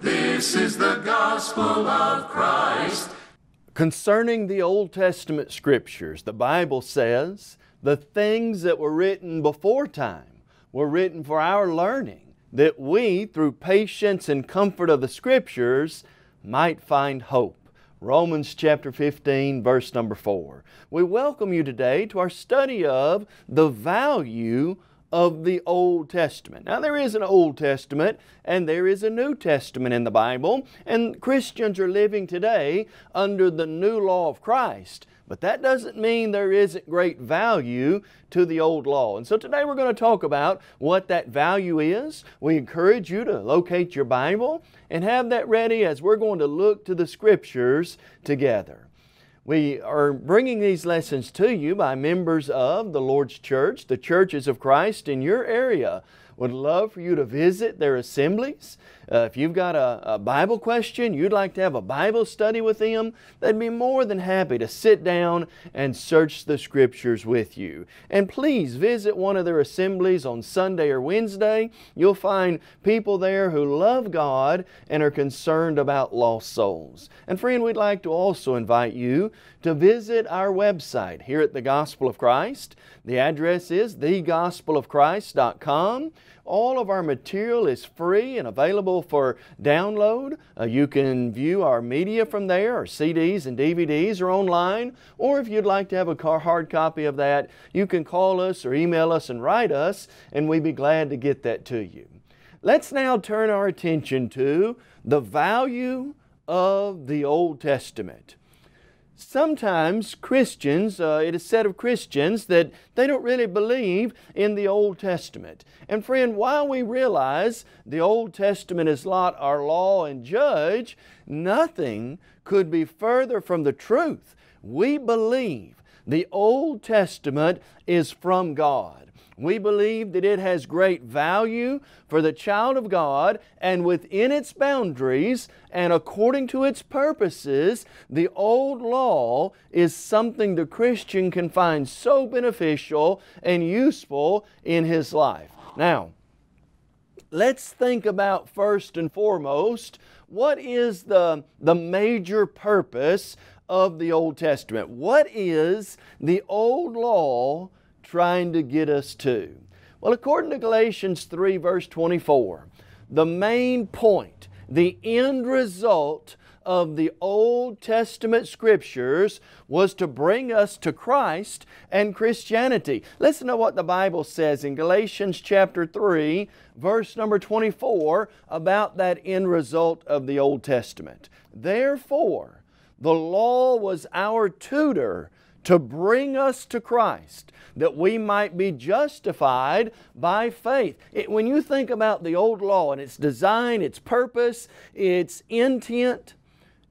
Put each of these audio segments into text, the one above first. This is the gospel of Christ. Concerning the Old Testament scriptures, the Bible says the things that were written before time were written for our learning, that we, through patience and comfort of the scriptures, might find hope. Romans chapter 15, verse number 4. We welcome you today to our study of the value of the Old Testament. Now, there is an Old Testament and there is a New Testament in the Bible, and Christians are living today under the new law of Christ. But that doesn't mean there isn't great value to the old law. And so today we're going to talk about what that value is. We encourage you to locate your Bible and have that ready as we're going to look to the Scriptures together. We are bringing these lessons to you by members of the Lord's Church, the Churches of Christ in your area. Would love for you to visit their assemblies. If you've got a Bible question, you'd like to have a Bible study with them, they'd be more than happy to sit down and search the Scriptures with you. And please visit one of their assemblies on Sunday or Wednesday. You'll find people there who love God and are concerned about lost souls. And friend, we'd like to also invite you to visit our website here at The Gospel of Christ. The address is thegospelofchrist.com. All of our material is free and available for download. You can view our media from there, our CDs and DVDs are online, or if you'd like to have a hard copy of that, you can call us or email us and write us, and we'd be glad to get that to you. Let's now turn our attention to the value of the Old Testament. Sometimes Christians, it is said of Christians that they don't really believe in the Old Testament. And friend, while we realize the Old Testament is not our law and judge, nothing could be further from the truth. We believe the Old Testament is from God. We believe that it has great value for the child of God, and within its boundaries and according to its purposes, the old law is something the Christian can find so beneficial and useful in his life. Now, let's think about first and foremost, what is the major purpose of the Old Testament? What is the old law trying to get us to? Well, according to Galatians 3 verse 24, the main point, the end result of the Old Testament scriptures was to bring us to Christ and Christianity. Listen to what the Bible says in Galatians chapter 3 verse number 24 about that end result of the Old Testament. Therefore, the law was our tutor to bring us to Christ, that we might be justified by faith. When you think about the old law and its design, its purpose, its intent,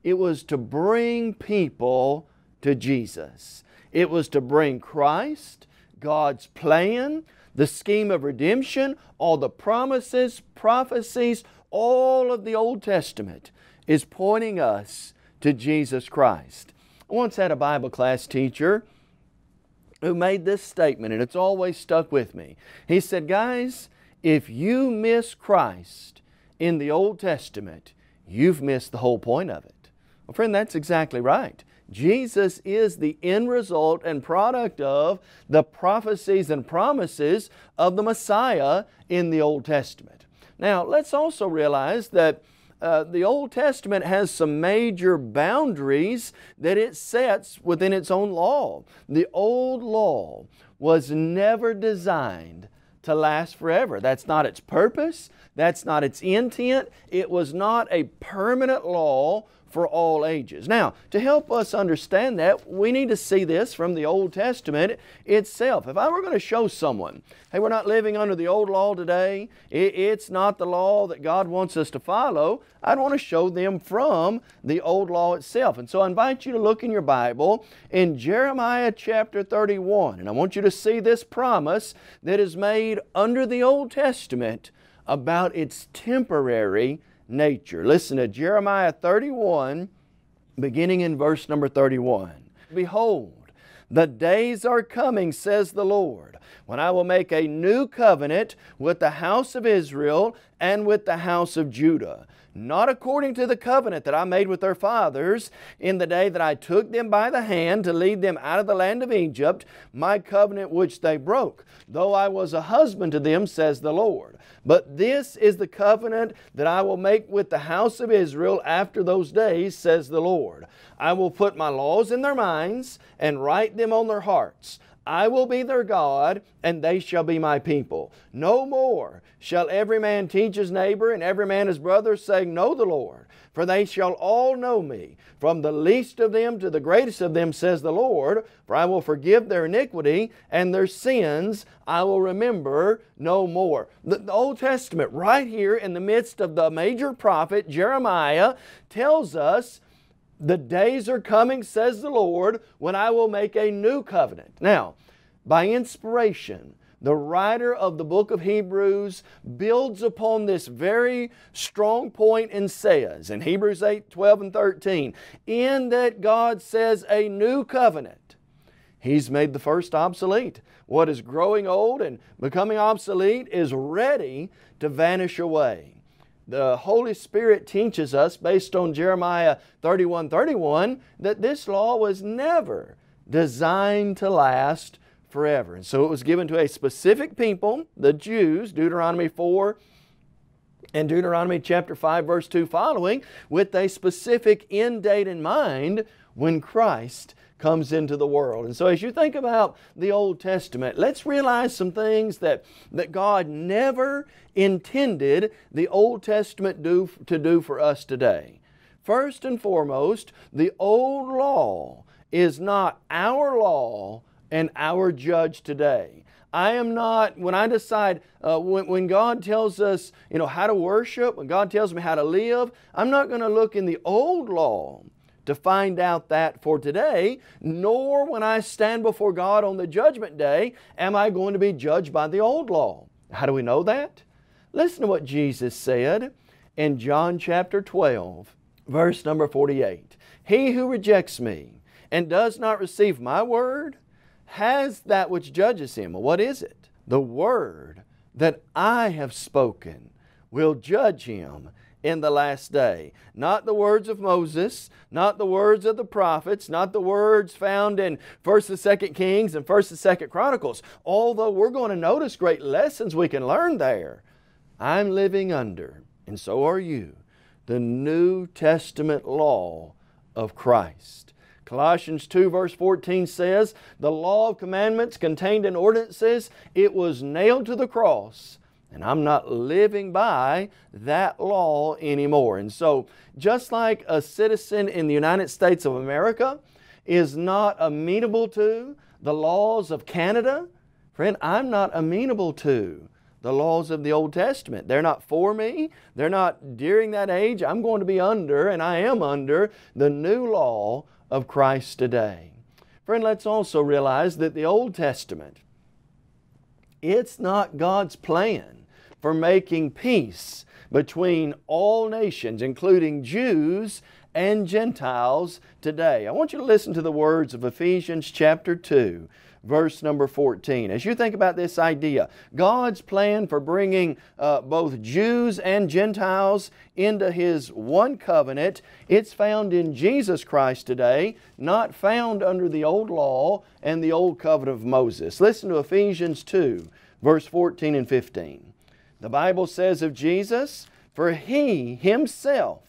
it was to bring people to Jesus. It was to bring Christ, God's plan, the scheme of redemption, all the promises, prophecies, all of the Old Testament is pointing us to Jesus Christ. I once had a Bible class teacher who made this statement, and it's always stuck with me. He said, guys, if you miss Christ in the Old Testament, you've missed the whole point of it. Well, friend, that's exactly right. Jesus is the end result and product of the prophecies and promises of the Messiah in the Old Testament. Now, let's also realize that the Old Testament has some major boundaries that it sets within its own law. The old law was never designed to last forever. That's not its purpose. That's not its intent. It was not a permanent law for all ages. Now, to help us understand that, we need to see this from the Old Testament itself. If I were going to show someone, hey, we're not living under the old law today, it's not the law that God wants us to follow, I'd want to show them from the old law itself. And so I invite you to look in your Bible in Jeremiah chapter 31, and I want you to see this promise that is made under the Old Testament about its temporary nature. Listen to Jeremiah 31, beginning in verse number 31. Behold, the days are coming, says the Lord, when I will make a new covenant with the house of Israel and with the house of Judah, not according to the covenant that I made with their fathers in the day that I took them by the hand to lead them out of the land of Egypt, my covenant which they broke, though I was a husband to them, says the Lord. But this is the covenant that I will make with the house of Israel after those days, says the Lord. I will put my laws in their minds and write them on their hearts. I will be their God, and they shall be my people. No more shall every man teach his neighbor and every man his brother, saying, Know the Lord, for they shall all know me, from the least of them to the greatest of them, says the Lord, for I will forgive their iniquity and their sins I will remember no more. The Old Testament, right here in the midst of the major prophet Jeremiah, tells us the days are coming, says the Lord, when I will make a new covenant. Now, by inspiration, the writer of the book of Hebrews builds upon this very strong point and says, in Hebrews 8, 12 and 13, in that God says a new covenant, He's made the first obsolete. What is growing old and becoming obsolete is ready to vanish away. The Holy Spirit teaches us, based on Jeremiah 31:31, that this law was never designed to last forever. And so it was given to a specific people, the Jews, Deuteronomy 4 and Deuteronomy chapter 5 verse 2 following, with a specific end date in mind when Christ comes into the world. And so as you think about the Old Testament, let's realize some things that God never intended the Old Testament to do for us today. First and foremost, the old law is not our law and our judge today. I am not, when I decide, when God tells us, you know, how to worship, when God tells me how to live, I'm not going to look in the old law to find out that for today, nor when I stand before God on the judgment day, am I going to be judged by the old law. How do we know that? Listen to what Jesus said in John chapter 12, verse number 48. He who rejects me and does not receive my word has that which judges him. Well, what is it? The word that I have spoken will judge him in the last day. Not the words of Moses, not the words of the prophets, not the words found in 1st and 2nd Kings and 1st and 2nd Chronicles. Although we're going to notice great lessons we can learn there. I'm living under, and so are you, the New Testament law of Christ. Colossians 2 verse 14 says, the law of commandments contained in ordinances, it was nailed to the cross, and I'm not living by that law anymore. And so, just like a citizen in the United States of America is not amenable to the laws of Canada, friend, I'm not amenable to the laws of the Old Testament. They're not for me. They're not during that age. I'm going to be under, and I am under, the new law of Christ today. Friend, let's also realize that the Old Testament, it's not God's plan for making peace between all nations, including Jews and Gentiles today. I want you to listen to the words of Ephesians chapter 2, verse number 14. As you think about this idea, God's plan for bringing both Jews and Gentiles into His one covenant, it's found in Jesus Christ today, not found under the old law and the old covenant of Moses. Listen to Ephesians 2, verse 14 and 15. The Bible says of Jesus, for He Himself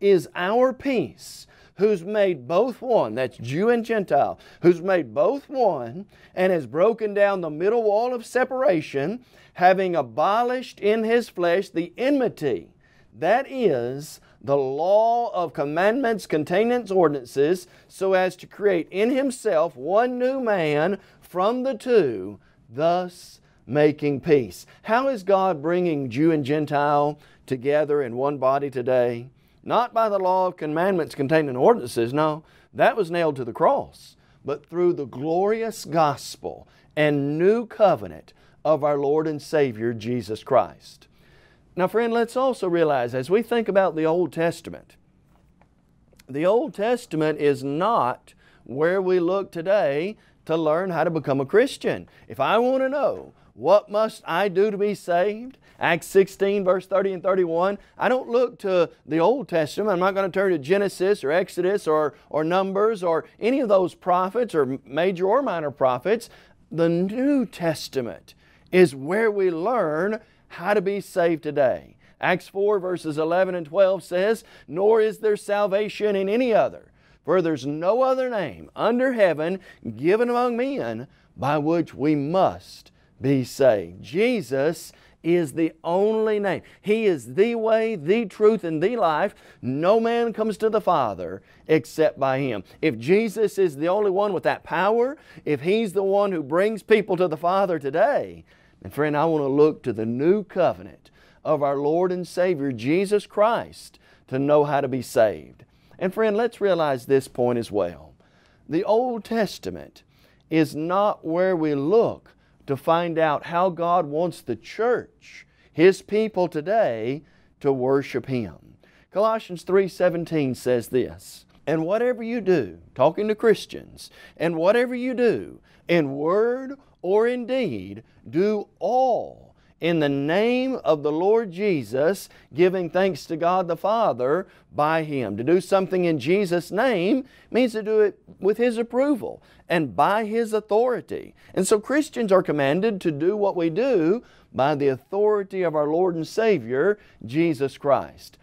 is our peace, who's made both one, that's Jew and Gentile, who's made both one and has broken down the middle wall of separation, having abolished in His flesh the enmity, that is, the law of commandments, containing ordinances, so as to create in himself one new man from the two, thus making peace. How is God bringing Jew and Gentile together in one body today? Not by the law of commandments containing ordinances, no. That was nailed to the cross. But through the glorious gospel and new covenant of our Lord and Savior, Jesus Christ. Now friend, let's also realize as we think about the Old Testament is not where we look today to learn how to become a Christian. If I want to know what must I do to be saved, Acts 16 verse 30 and 31, I don't look to the Old Testament. I'm not going to turn to Genesis or Exodus or Numbers or any of those prophets or major or minor prophets. The New Testament is where we learn how to be saved today. Acts 4 verses 11 and 12 says, "Nor is there salvation in any other, for there's no other name under heaven given among men by which we must be saved." Jesus is the only name. He is the way, the truth, and the life. No man comes to the Father except by Him. If Jesus is the only one with that power, if He's the one who brings people to the Father today, then friend, I want to look to the new covenant of our Lord and Savior Jesus Christ to know how to be saved. And friend, let's realize this point as well. The Old Testament is not where we look to find out how God wants the church, His people today, to worship Him. Colossians 3:17 says this, "And whatever you do," talking to Christians, "and whatever you do, in word or in deed, do all in the name of the Lord Jesus, giving thanks to God the Father by Him." To do something in Jesus' name means to do it with His approval and by His authority. And so Christians are commanded to do what we do by the authority of our Lord and Savior, Jesus Christ.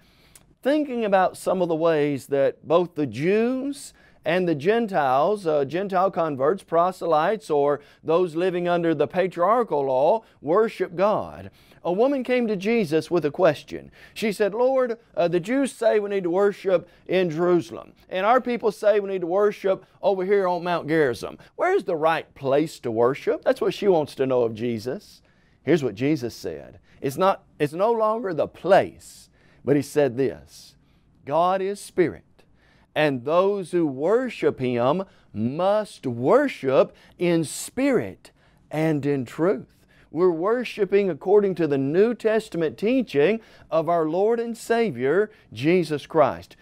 Thinking about some of the ways that both the Jews and the Gentiles, Gentile converts, proselytes, or those living under the patriarchal law, worship God. A woman came to Jesus with a question. She said, "Lord, the Jews say we need to worship in Jerusalem, and our people say we need to worship over here on Mount Gerizim. Where's the right place to worship?" That's what she wants to know of Jesus. Here's what Jesus said. It's no longer the place, but He said this, "God is spirit, and those who worship Him must worship in spirit and in truth." We're worshiping according to the New Testament teaching of our Lord and Savior, Jesus Christ.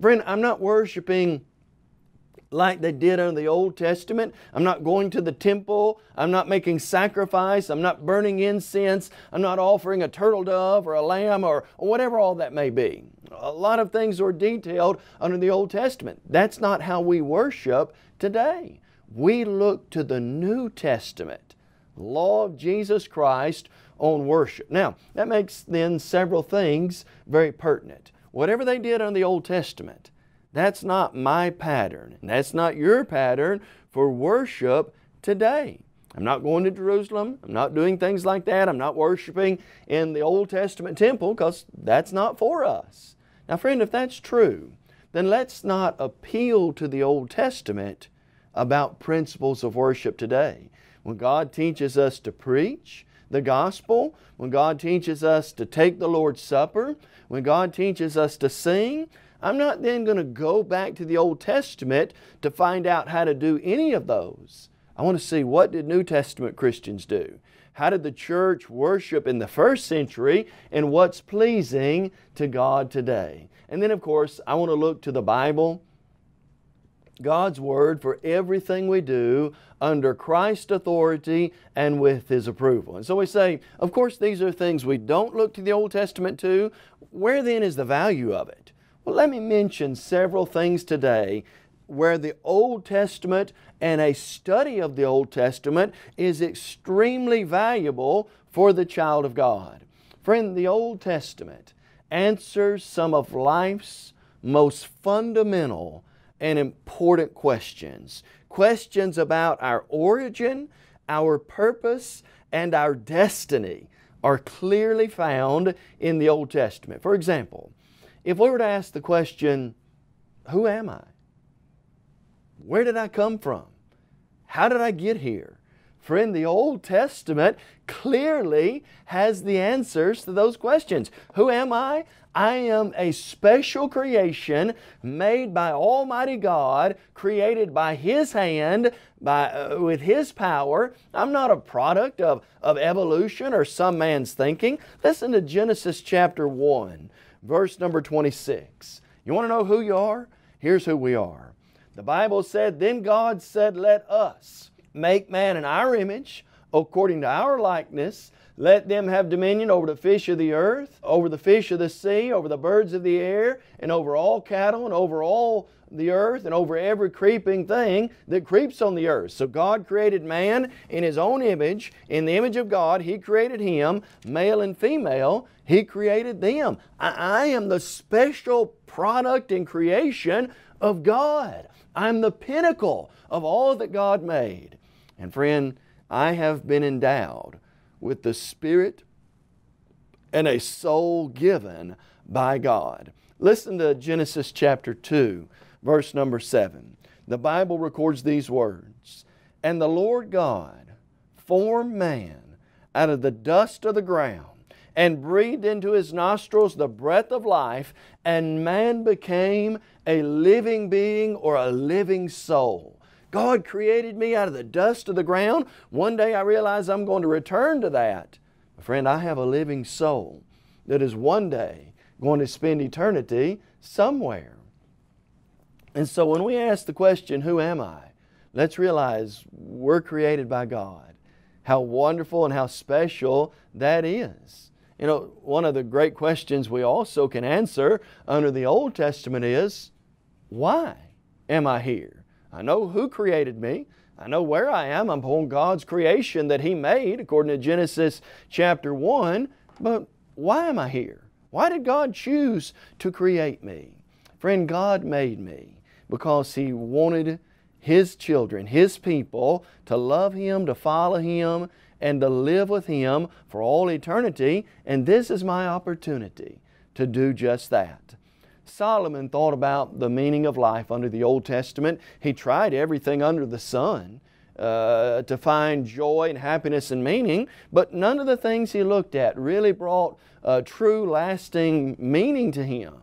Friend, I'm not worshiping like they did under the Old Testament. I'm not going to the temple. I'm not making sacrifice. I'm not burning incense. I'm not offering a turtle dove or a lamb or whatever all that may be. A lot of things are detailed under the Old Testament. That's not how we worship today. We look to the New Testament, law of Jesus Christ on worship. Now, that makes then several things very pertinent. Whatever they did under the Old Testament, that's not my pattern. That's not your pattern for worship today. I'm not going to Jerusalem. I'm not doing things like that. I'm not worshiping in the Old Testament temple because that's not for us. Now friend, if that's true, then let's not appeal to the Old Testament about principles of worship today. When God teaches us to preach the gospel, when God teaches us to take the Lord's Supper, when God teaches us to sing, I'm not then going to go back to the Old Testament to find out how to do any of those. I want to see, what did New Testament Christians do? How did the church worship in the first century, and what's pleasing to God today? And then of course, I want to look to the Bible, God's Word, for everything we do under Christ's authority and with His approval. And so we say, of course, these are things we don't look to the Old Testament to. Where then is the value of it? Well, let me mention several things today where the Old Testament and a study of the Old Testament is extremely valuable for the child of God. Friend, the Old Testament answers some of life's most fundamental and important questions. Questions about our origin, our purpose, and our destiny are clearly found in the Old Testament. For example, If we were to ask the question, who am I? Where did I come from? How did I get here? Friend, the Old Testament clearly has the answers to those questions. Who am I? I am a special creation made by Almighty God, created by His hand, with His power. I'm not a product of evolution or some man's thinking. Listen to Genesis chapter 1, verse number 26. You want to know who you are? Here's who we are. The Bible said, "Then God said, let us make man in our image, according to our likeness. Let them have dominion over the fish of the earth, over the fish of the sea, over the birds of the air, and over all cattle, and over all the earth, and over every creeping thing that creeps on the earth." So God created man in His own image. In the image of God, He created him. Male and female, He created them. I am the special product and creation of God. I'm the pinnacle of all that God made. And friend, I have been endowed with the Spirit and a soul given by God. Listen to Genesis chapter 2, verse number 7. The Bible records these words, "And the Lord God formed man out of the dust of the ground and breathed into his nostrils the breath of life, and man became a living being or a living soul." God created me out of the dust of the ground. One day I realize I'm going to return to that. My friend, I have a living soul that is one day going to spend eternity somewhere. And so when we ask the question, who am I? Let's realize we're created by God. How wonderful and how special that is. You know, one of the great questions we also can answer under the Old Testament is, why am I here? I know who created me. I know where I am. I'm upon God's creation that He made, according to Genesis chapter 1. But why am I here? Why did God choose to create me? Friend, God made me because He wanted His children, His people, to love Him, to follow Him, and to live with Him for all eternity. And this is my opportunity to do just that. Solomon thought about the meaning of life under the Old Testament. He tried everything under the sun to find joy and happiness and meaning, but none of the things he looked at really brought true, lasting meaning to him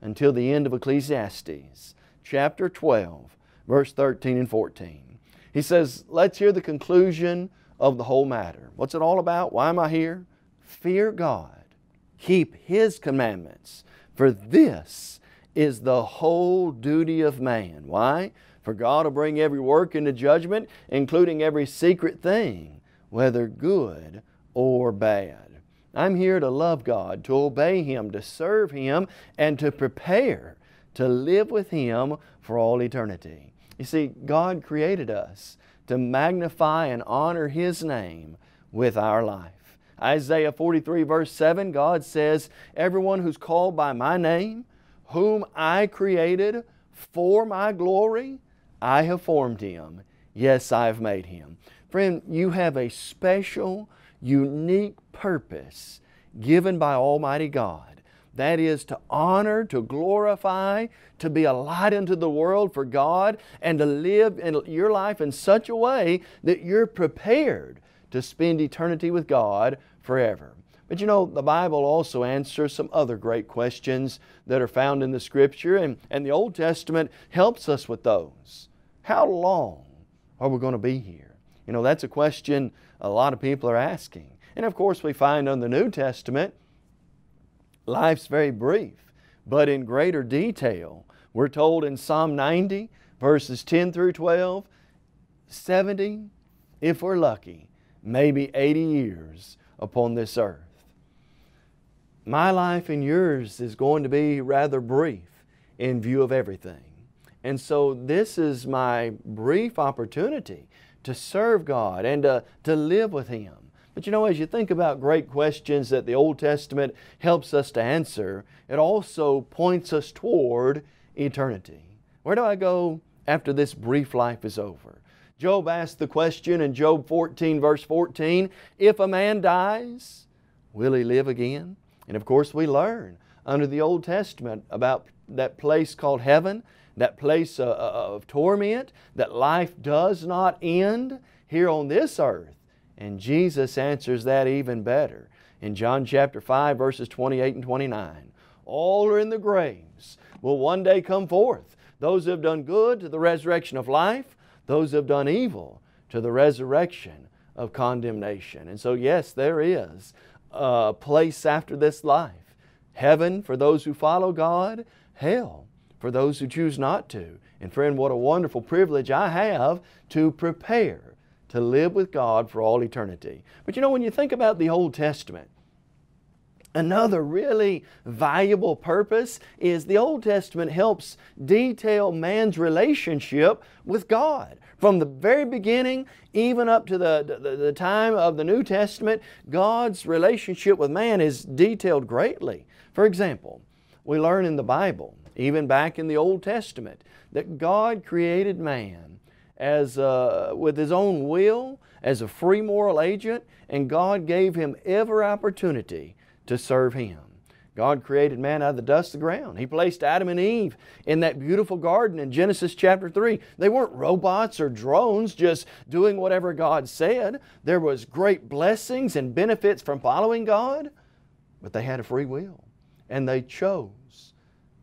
until the end of Ecclesiastes, chapter 12, verse 13 and 14. He says, let's hear the conclusion of the whole matter. What's it all about? Why am I here? Fear God, keep His commandments, for this is the whole duty of man. Why? For God will bring every work into judgment, including every secret thing, whether good or bad. I'm here to love God, to obey Him, to serve Him, and to prepare to live with Him for all eternity. You see, God created us to magnify and honor His name with our life. Isaiah 43 verse 7, God says, everyone who's called by my name, whom I created for my glory, I have formed him. Yes, I have made him. Friend, you have a special, unique purpose given by Almighty God. That is to honor, to glorify, to be a light unto the world for God, and to live in your life in such a way that you're prepared to spend eternity with God forever. But you know, the Bible also answers some other great questions that are found in the Scripture, and the Old Testament helps us with those. How long are we going to be here? You know, that's a question a lot of people are asking. And of course, we find in the New Testament, life's very brief, but in greater detail. We're told in Psalm 90, verses 10 through 12, 70, if we're lucky, maybe 80 years upon this earth. My life and yours is going to be rather brief in view of everything. And so this is my brief opportunity to serve God and to live with Him. But you know, as you think about great questions that the Old Testament helps us to answer, it also points us toward eternity. Where do I go after this brief life is over? Job asked the question in Job 14 verse 14, if a man dies, will he live again? And of course we learn under the Old Testament about that place called heaven, that place of torment, that life does not end here on this earth. And Jesus answers that even better. In John chapter 5, verses 28 and 29, all are in the graves, will one day come forth. Those who have done good to the resurrection of life, those who have done evil to the resurrection of condemnation. And so yes, there is a place after this life. Heaven for those who follow God, hell for those who choose not to. And friend, what a wonderful privilege I have to prepare to live with God for all eternity. But you know, when you think about the Old Testament, another really valuable purpose is the Old Testament helps detail man's relationship with God. From the very beginning, even up to the time of the New Testament, God's relationship with man is detailed greatly. For example, we learn in the Bible, even back in the Old Testament, that God created man as with His own will, as a free moral agent, and God gave him every opportunity to serve Him. God created man out of the dust of the ground. He placed Adam and Eve in that beautiful garden in Genesis chapter 3. They weren't robots or drones just doing whatever God said. There was great blessings and benefits from following God, but they had a free will and they chose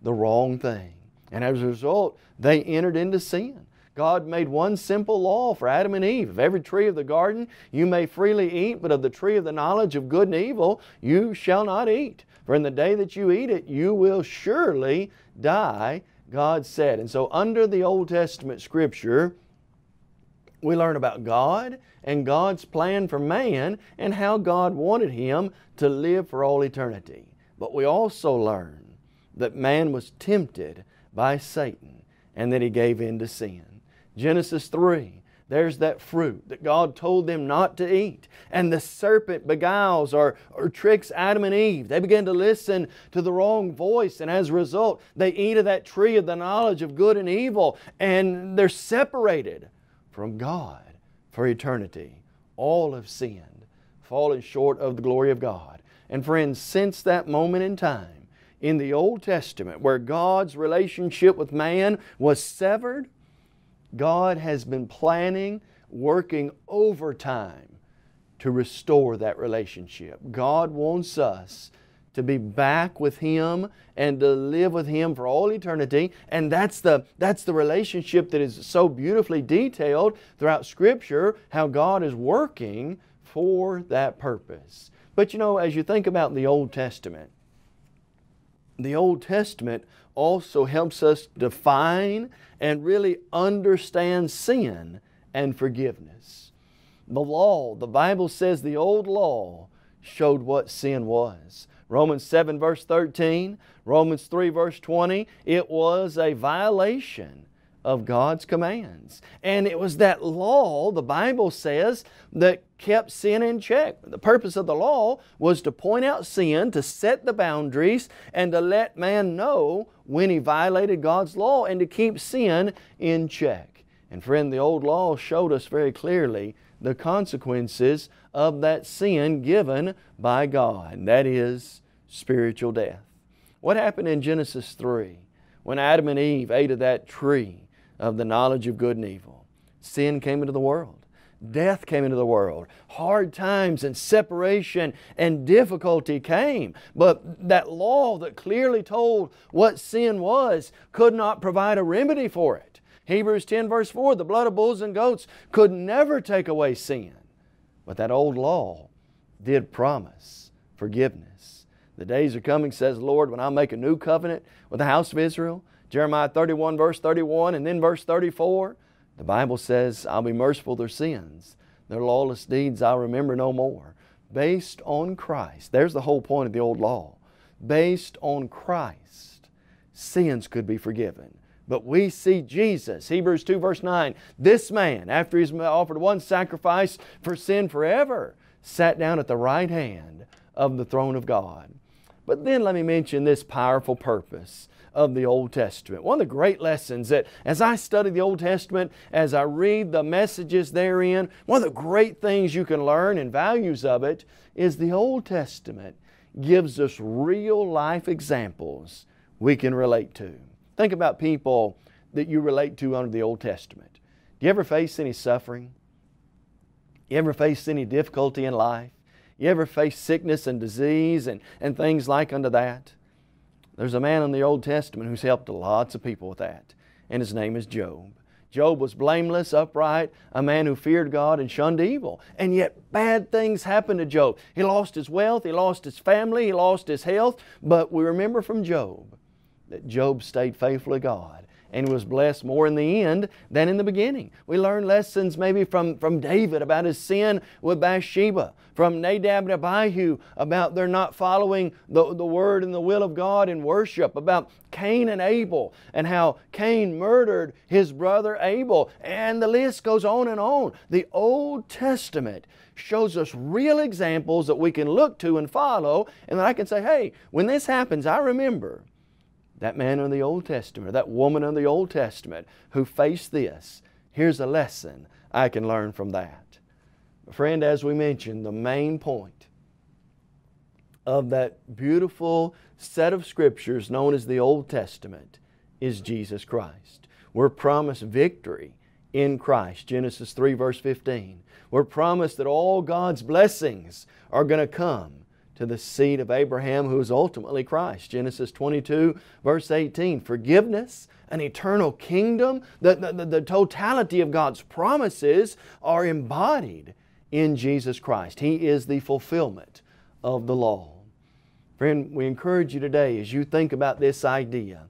the wrong thing. And as a result, they entered into sin. God made one simple law for Adam and Eve. Of every tree of the garden you may freely eat, but of the tree of the knowledge of good and evil you shall not eat. For in the day that you eat it, you will surely die, God said. And so under the Old Testament Scripture, we learn about God and God's plan for man and how God wanted him to live for all eternity. But we also learn that man was tempted by Satan and that he gave in to sin. Genesis 3, there's that fruit that God told them not to eat. And the serpent beguiles or tricks Adam and Eve. They begin to listen to the wrong voice, and as a result, they eat of that tree of the knowledge of good and evil, and they're separated from God for eternity. All have sinned, fallen short of the glory of God. And friends, since that moment in time in the Old Testament where God's relationship with man was severed, God has been planning, working overtime to restore that relationship. God wants us to be back with Him and to live with Him for all eternity. And that's the relationship that is so beautifully detailed throughout Scripture, how God is working for that purpose. But you know, as you think about the Old Testament also helps us define and really understand sin and forgiveness. The law, the Bible says the old law showed what sin was. Romans 7 verse 13, Romans 3 verse 20, it was a violation of God's commands. And it was that law, the Bible says, that kept sin in check. The purpose of the law was to point out sin, to set the boundaries, and to let man know when he violated God's law and to keep sin in check. And friend, the old law showed us very clearly the consequences of that sin given by God, and that is spiritual death. What happened in Genesis 3 when Adam and Eve ate of that tree of the knowledge of good and evil? Sin came into the world. Death came into the world. Hard times and separation and difficulty came. But that law that clearly told what sin was could not provide a remedy for it. Hebrews 10 verse 4, the blood of bulls and goats could never take away sin. But that old law did promise forgiveness. The days are coming, says the Lord, when I make a new covenant with the house of Israel. Jeremiah 31 verse 31 and then verse 34, the Bible says, I'll be merciful to their sins, their lawless deeds I'll remember no more. Based on Christ, there's the whole point of the old law. Based on Christ, sins could be forgiven. But we see Jesus, Hebrews 2 verse 9, this man, after He's offered one sacrifice for sin forever, sat down at the right hand of the throne of God. But then let me mention this powerful purpose of the Old Testament. One of the great lessons that as I study the Old Testament, as I read the messages therein, one of the great things you can learn and values of it is the Old Testament gives us real life examples we can relate to. Think about people that you relate to under the Old Testament. Do you ever face any suffering? You ever face any difficulty in life? You ever face sickness and disease and things like unto that? There's a man in the Old Testament who's helped lots of people with that, and his name is Job. Job was blameless, upright, a man who feared God and shunned evil. And yet bad things happened to Job. He lost his wealth, he lost his family, he lost his health. But we remember from Job that Job stayed faithful to God and was blessed more in the end than in the beginning. We learn lessons maybe from David about his sin with Bathsheba, from Nadab and Abihu about their not following the word and the will of God in worship, about Cain and Abel and how Cain murdered his brother Abel, and the list goes on and on. The Old Testament shows us real examples that we can look to and follow, and that I can say, hey, when this happens, I remember that man in the Old Testament, that woman in the Old Testament who faced this. Here's a lesson I can learn from that. Friend, as we mentioned, the main point of that beautiful set of scriptures known as the Old Testament is Jesus Christ. We're promised victory in Christ, Genesis 3 verse 15. We're promised that all God's blessings are going to come to the seed of Abraham, who is ultimately Christ. Genesis 22 verse 18. Forgiveness, an eternal kingdom, the totality of God's promises are embodied in Jesus Christ. He is the fulfillment of the law. Friend, we encourage you today as you think about this idea.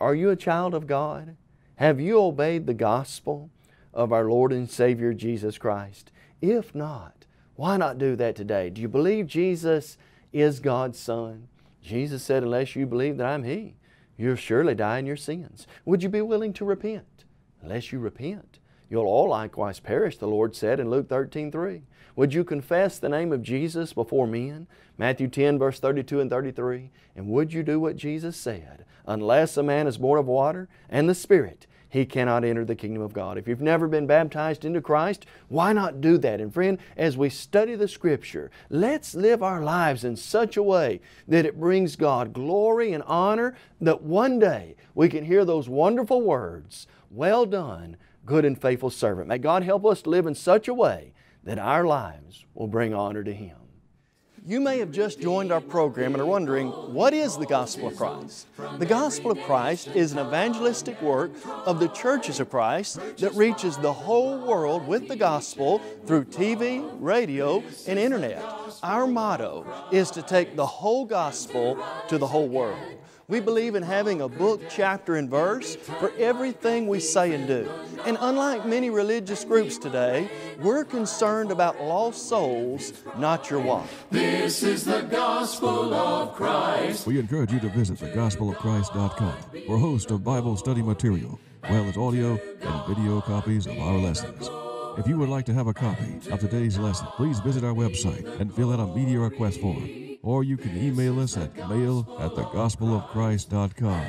Are you a child of God? Have you obeyed the gospel of our Lord and Savior Jesus Christ? If not, why not do that today? Do you believe Jesus is God's Son? Jesus said, unless you believe that I'm He, you'll surely die in your sins. Would you be willing to repent? Unless you repent, you'll all likewise perish, the Lord said in Luke 13:3. Would you confess the name of Jesus before men? Matthew 10 verse 32 and 33. And would you do what Jesus said? Unless a man is born of water and the Spirit, he cannot enter the kingdom of God. If you've never been baptized into Christ, why not do that? And friend, as we study the Scripture, let's live our lives in such a way that it brings God glory and honor, that one day we can hear those wonderful words, "Well done, good and faithful servant." May God help us to live in such a way that our lives will bring honor to Him. You may have just joined our program and are wondering, what is the Gospel of Christ? The Gospel of Christ is an evangelistic work of the Churches of Christ that reaches the whole world with the Gospel through TV, radio, and Internet. Our motto is to take the whole Gospel to the whole world. We believe in having a book, chapter, and verse for everything we say and do. And unlike many religious groups today, we're concerned about lost souls, not your wife. This is the Gospel of Christ. We encourage you to visit thegospelofchrist.com for a host of Bible study material, as well as audio and video copies of our lessons. If you would like to have a copy of today's lesson, please visit our website and fill out a media request form. Or you can email us at mail@thegospelofchrist.com.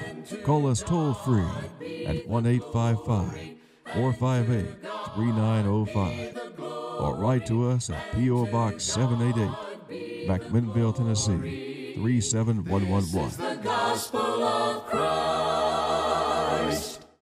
Call us toll free at 1-855-458-3905. Or write to us at P.O. Box 788, McMinnville, Tennessee 37111.